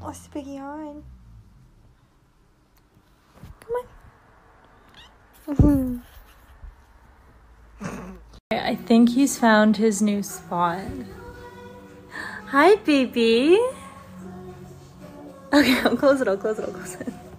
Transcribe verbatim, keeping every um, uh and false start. What's the biggie on? Come on. I think he's found his new spot. Hi, baby. Okay, I'll close it, I'll close it, I'll close it.